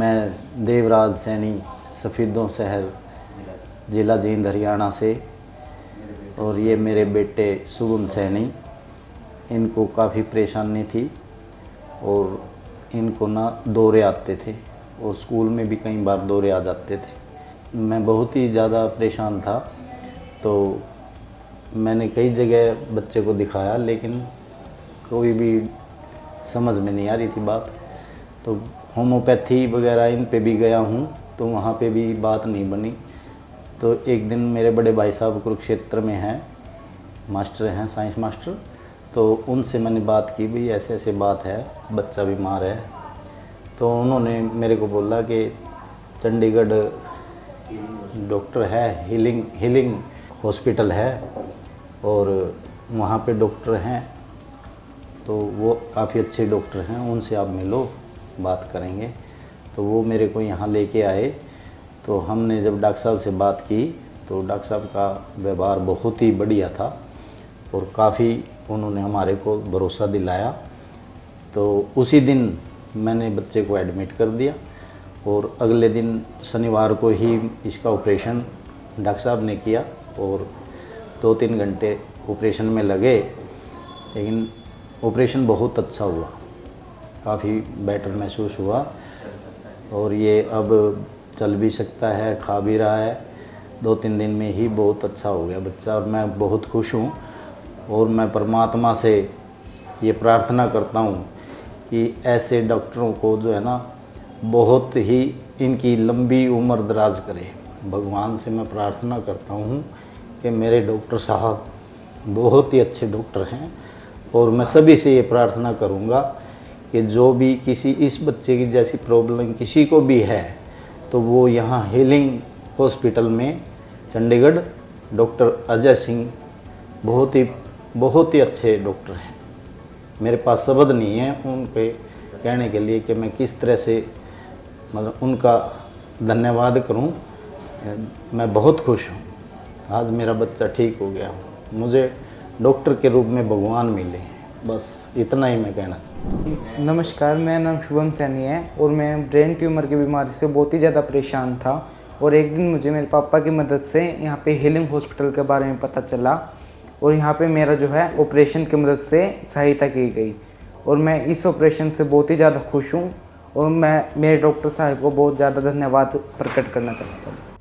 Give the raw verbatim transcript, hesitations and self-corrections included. मैं देवराज सैनी सफ़ीदों शहर जिला जींद हरियाणा से, और ये मेरे बेटे शुभम सैनी, इनको काफ़ी परेशानी थी और इनको ना दौरे आते थे और स्कूल में भी कई बार दौरे आ जाते थे। मैं बहुत ही ज़्यादा परेशान था, तो मैंने कई जगह बच्चे को दिखाया लेकिन कोई भी समझ में नहीं आ रही थी बात। तो होम्योपैथी वगैरह इन पे भी गया हूँ तो वहाँ पे भी बात नहीं बनी। तो एक दिन मेरे बड़े भाई साहब कुरुक्षेत्र में हैं, मास्टर हैं, साइंस मास्टर, तो उनसे मैंने बात की, भाई ऐसे ऐसे बात है, बच्चा बीमार है। तो उन्होंने मेरे को बोला कि चंडीगढ़ डॉक्टर है, हीलिंग हीलिंग हॉस्पिटल है और वहाँ पे डॉक्टर हैं, तो वो काफ़ी अच्छे डॉक्टर हैं, उनसे आप मिलो, बात करेंगे। तो वो मेरे को यहाँ लेके आए। तो हमने जब डॉक्टर साहब से बात की तो डॉक्टर साहब का व्यवहार बहुत ही बढ़िया था और काफ़ी उन्होंने हमारे को भरोसा दिलाया। तो उसी दिन मैंने बच्चे को एडमिट कर दिया और अगले दिन शनिवार को ही इसका ऑपरेशन डॉक्टर साहब ने किया और दो तीन घंटे ऑपरेशन में लगे, लेकिन ऑपरेशन बहुत अच्छा हुआ, काफ़ी बेटर महसूस हुआ और ये अब चल भी सकता है, खा भी रहा है। दो तीन दिन में ही बहुत अच्छा हो गया बच्चा और मैं बहुत खुश हूँ। और मैं परमात्मा से ये प्रार्थना करता हूँ कि ऐसे डॉक्टरों को जो है ना, बहुत ही इनकी लंबी उम्र दराज करे। भगवान से मैं प्रार्थना करता हूँ कि मेरे डॉक्टर साहब बहुत ही अच्छे डॉक्टर हैं और मैं सभी से ये प्रार्थना करूँगा कि जो भी किसी इस बच्चे की जैसी प्रॉब्लम किसी को भी है तो वो यहाँ हीलिंग हॉस्पिटल में चंडीगढ़ डॉक्टर अजय सिंह बहुत ही बहुत ही अच्छे डॉक्टर हैं। मेरे पास शब्द नहीं है उन पे कहने के लिए कि मैं किस तरह से मतलब उनका धन्यवाद करूं। मैं बहुत खुश हूं, आज मेरा बच्चा ठीक हो गया, मुझे डॉक्टर के रूप में भगवान मिले, बस इतना ही मैं कहना चाहता हूँ। नमस्कार, मेरा नाम शुभम सैनी है और मैं ब्रेन ट्यूमर की बीमारी से बहुत ही ज़्यादा परेशान था और एक दिन मुझे मेरे पापा की मदद से यहाँ पे हीलिंग हॉस्पिटल के बारे में पता चला और यहाँ पे मेरा जो है ऑपरेशन की मदद से सहायता की गई और मैं इस ऑपरेशन से बहुत ही ज़्यादा खुश हूँ और मैं मेरे डॉक्टर साहब को बहुत ज़्यादा धन्यवाद प्रकट करना चाहता हूँ।